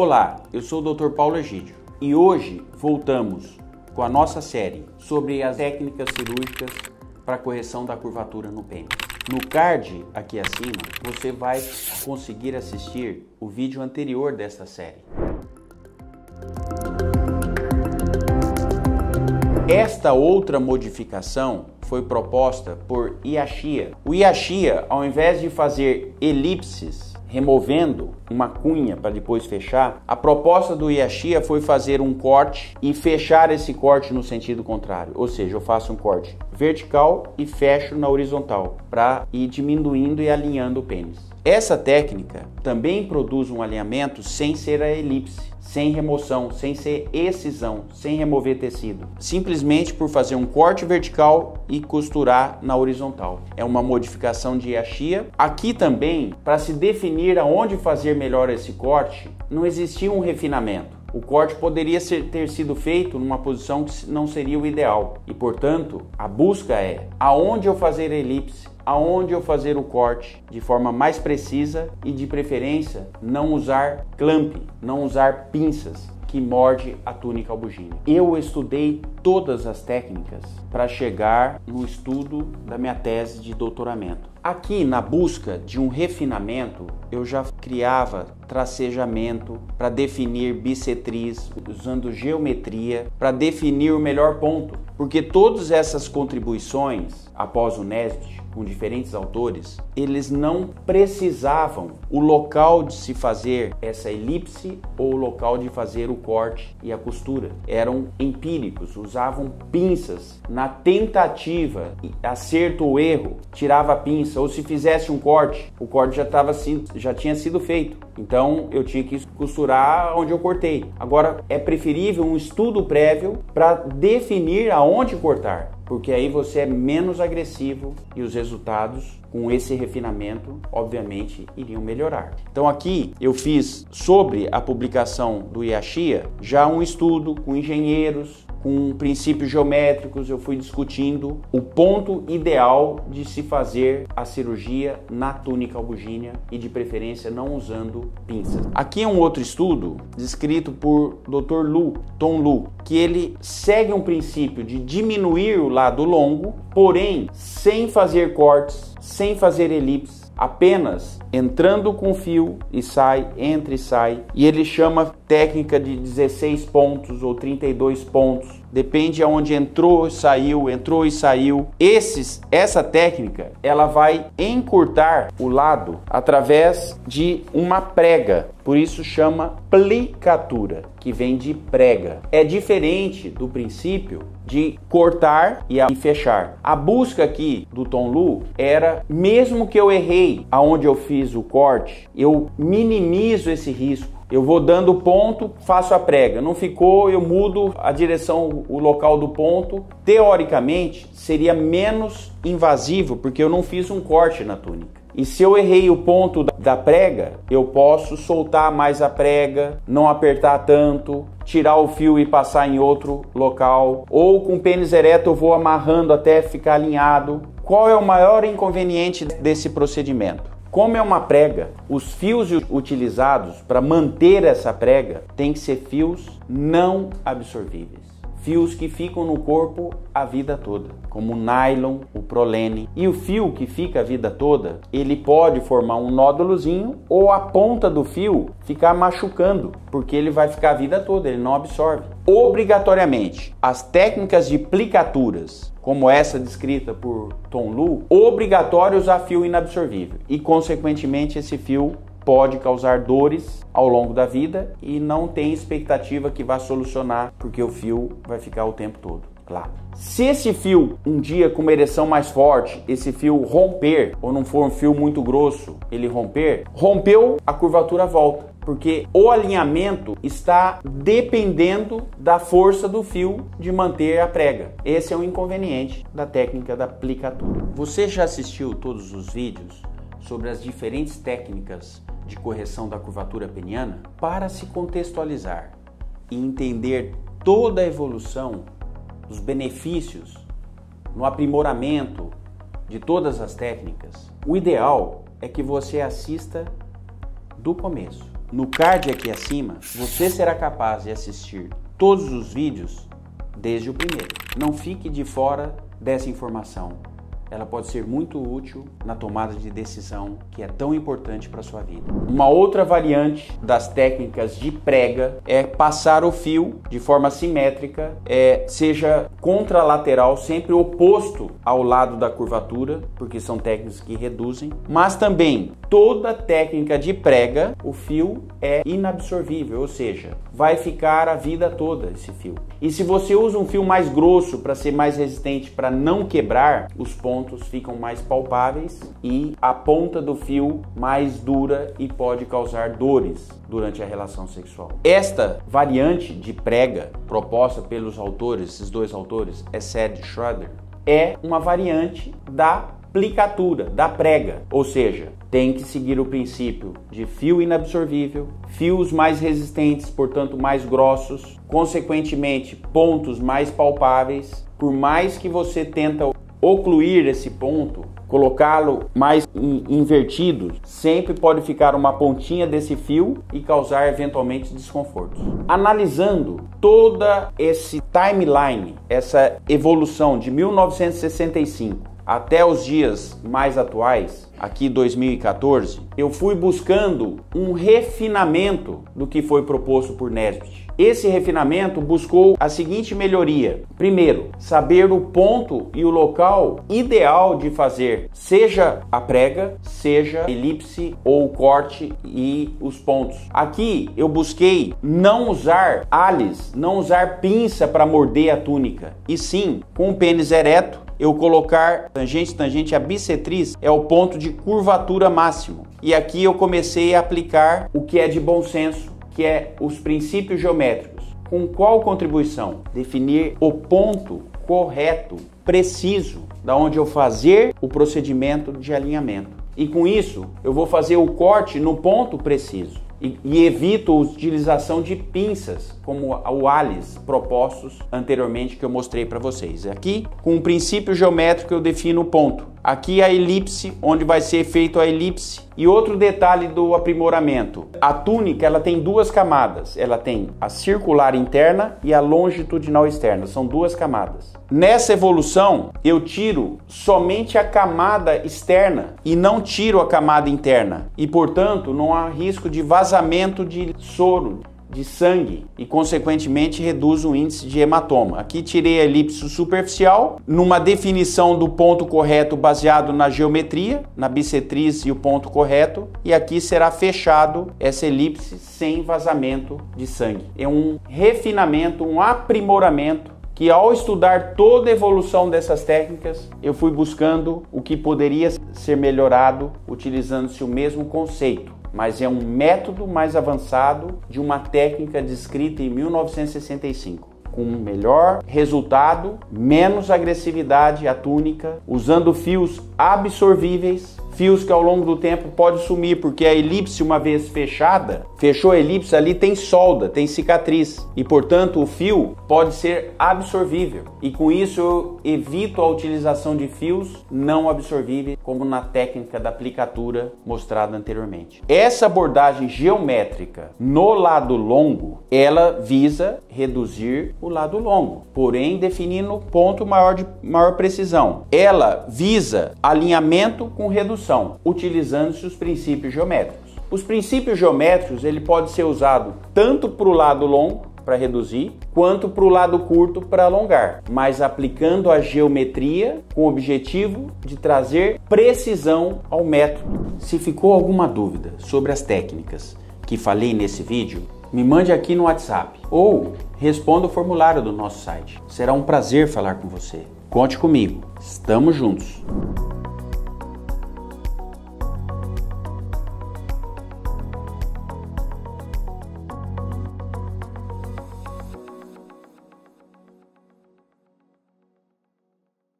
Olá, eu sou o Dr. Paulo Egídio e hoje voltamos com a nossa série sobre as técnicas cirúrgicas para correção da curvatura no pênis. No card aqui acima, você vai conseguir assistir o vídeo anterior desta série. Esta outra modificação foi proposta por Yachia. O Yachia, ao invés de fazer elipses removendo uma cunha para depois fechar, a proposta do Yachia foi fazer um corte e fechar esse corte no sentido contrário. Ou seja, eu faço um corte vertical e fecho na horizontal para ir diminuindo e alinhando o pênis. Essa técnica também produz um alinhamento sem ser a elipse, sem remoção, sem ser excisão, sem remover tecido. Simplesmente por fazer um corte vertical e costurar na horizontal. É uma modificação de Yachia. Aqui também, para se definir aonde fazer melhor esse corte, não existia um refinamento. O corte poderia ter sido feito numa posição que não seria o ideal. E, portanto, a busca é aonde eu fazer a elipse, aonde eu fazer o corte de forma mais precisa e, de preferência, não usar clamp, não usar pinças que morde a túnica albugínea. Eu estudei todas as técnicas para chegar no estudo da minha tese de doutoramento. Aqui, na busca de um refinamento, eu já criava tracejamento para definir bissetriz, usando geometria para definir o melhor ponto. Porque todas essas contribuições, após o Nesbitt, com diferentes autores, eles não precisavam o local de se fazer essa elipse ou o local de fazer o corte e a costura. Eram empíricos, usavam pinças na tentativa, acerto ou erro, tirava a pinça, ou se fizesse um corte, o corte já tinha sido feito. Então eu tinha que costurar onde eu cortei. Agora é preferível um estudo prévio para definir aonde cortar, porque aí você é menos agressivo e os resultados com esse refinamento, obviamente, iriam melhorar. Então aqui eu fiz, sobre a publicação do Yachia, já um estudo com engenheiros, com princípios geométricos. Eu fui discutindo o ponto ideal de se fazer a cirurgia na túnica albugínea e, de preferência, não usando pinças. Aqui é um outro estudo descrito por Dr. Lue, Tom Lue, que ele segue um princípio de diminuir o lado longo, porém sem fazer cortes, sem fazer elipses, apenas entrando com fio e sai, entra e sai. E ele chama técnica de 16 pontos ou 32 pontos. Depende aonde entrou e saiu. Essa técnica, ela vai encurtar o lado através de uma prega. Por isso chama plicatura, que vem de prega. É diferente do princípio de cortar e fechar. A busca aqui do Tom Lue era, mesmo que eu errei aonde eu fiz o corte, eu minimizo esse risco. Eu vou dando ponto, faço a prega. Não ficou, eu mudo a direção, o local do ponto. Teoricamente, seria menos invasivo, porque eu não fiz um corte na túnica. E se eu errei o ponto da prega, eu posso soltar mais a prega, não apertar tanto, tirar o fio e passar em outro local. Ou com o pênis ereto eu vou amarrando até ficar alinhado. Qual é o maior inconveniente desse procedimento? Como é uma prega, os fios utilizados para manter essa prega têm que ser fios não absorvíveis. Fios que ficam no corpo a vida toda, como o nylon, o prolene. E o fio que fica a vida toda, ele pode formar um nódulozinho ou a ponta do fio ficar machucando, porque ele vai ficar a vida toda, ele não absorve. Obrigatoriamente, as técnicas de plicaturas, como essa descrita por Tom Lue, obrigatório usar fio inabsorvível. E, consequentemente, esse fio pode causar dores ao longo da vida e não tem expectativa que vá solucionar, porque o fio vai ficar o tempo todo, claro. Se esse fio, um dia com uma ereção mais forte, esse fio romper, ou não for um fio muito grosso, ele rompeu, a curvatura volta. Porque o alinhamento está dependendo da força do fio de manter a prega. Esse é um inconveniente da técnica da plicatura. Você já assistiu todos os vídeos sobre as diferentes técnicas de correção da curvatura peniana? Para se contextualizar e entender toda a evolução, os benefícios no aprimoramento de todas as técnicas, o ideal é que você assista do começo. no card aqui acima, você será capaz de assistir todos os vídeos desde o primeiro. Não fique de fora dessa informação. Ela pode ser muito útil na tomada de decisão que é tão importante para a sua vida. Uma outra variante das técnicas de prega é passar o fio de forma simétrica, seja contralateral, sempre oposto ao lado da curvatura, porque são técnicas que reduzem, mas também toda técnica de prega, o fio é inabsorvível, ou seja, vai ficar a vida toda esse fio. E se você usa um fio mais grosso para ser mais resistente, para não quebrar, os pontos ficam mais palpáveis e a ponta do fio mais dura e pode causar dores durante a relação sexual. Esta variante de prega proposta pelos autores, esses dois autores, Essed-Schroeder, é uma variante da plicatura, da prega, ou seja, tem que seguir o princípio de fio inabsorvível, fios mais resistentes, portanto mais grossos, consequentemente pontos mais palpáveis. Por mais que você tenta ocluir esse ponto, colocá-lo mais invertido, sempre pode ficar uma pontinha desse fio e causar eventualmente desconfortos. Analisando toda esse timeline, essa evolução de 1965 até os dias mais atuais, aqui 2014, eu fui buscando um refinamento do que foi proposto por Nesbitt. Esse refinamento buscou a seguinte melhoria. Primeiro, saber o ponto e o local ideal de fazer, seja a prega, seja a elipse ou o corte e os pontos. Aqui eu busquei não usar ales, não usar pinça para morder a túnica, e sim, com o pênis ereto, eu colocar tangente, a bissetriz é o ponto de curvatura máximo. E aqui eu comecei a aplicar o que é de bom senso, que é os princípios geométricos. Com qual contribuição? Definir o ponto correto, preciso, da onde eu fazer o procedimento de alinhamento. E com isso, eu vou fazer o corte no ponto preciso. E evito a utilização de pinças, como o alis propostos anteriormente que eu mostrei para vocês. Aqui, com um princípio geométrico, eu defino o ponto. Aqui a elipse, onde vai ser feito a elipse. E outro detalhe do aprimoramento. A túnica, ela tem duas camadas. Ela tem a circular interna e a longitudinal externa. São duas camadas. Nessa evolução, eu tiro somente a camada externa e não tiro a camada interna. E, portanto, não há risco de vazamento de soro, de sangue, e consequentemente reduz o índice de hematoma. Aqui tirei a elipse superficial, numa definição do ponto correto baseado na geometria, na bissetriz e o ponto correto, e aqui será fechado essa elipse sem vazamento de sangue. É um refinamento, um aprimoramento, que ao estudar toda a evolução dessas técnicas, eu fui buscando o que poderia ser melhorado utilizando-se o mesmo conceito. Mas é um método mais avançado de uma técnica descrita em 1965, com um melhor resultado, menos agressividade à túnica, usando fios absorvíveis, fios que ao longo do tempo pode sumir, porque a elipse, uma vez fechada, fechou a elipse ali, tem solda, tem cicatriz, e portanto o fio pode ser absorvível, e com isso eu evito a utilização de fios não absorvíveis, como na técnica da plicatura mostrada anteriormente. Essa abordagem geométrica no lado longo, ela visa reduzir o lado longo, porém definindo o ponto de maior precisão. Ela visa alinhamento com redução, utilizando-se os princípios geométricos. Os princípios geométricos, ele pode ser usado tanto para o lado longo, para reduzir, quanto para o lado curto, para alongar, mas aplicando a geometria com o objetivo de trazer precisão ao método. Se ficou alguma dúvida sobre as técnicas que falei nesse vídeo, me mande aqui no WhatsApp ou responda o formulário do nosso site. Será um prazer falar com você. Conte comigo, estamos juntos!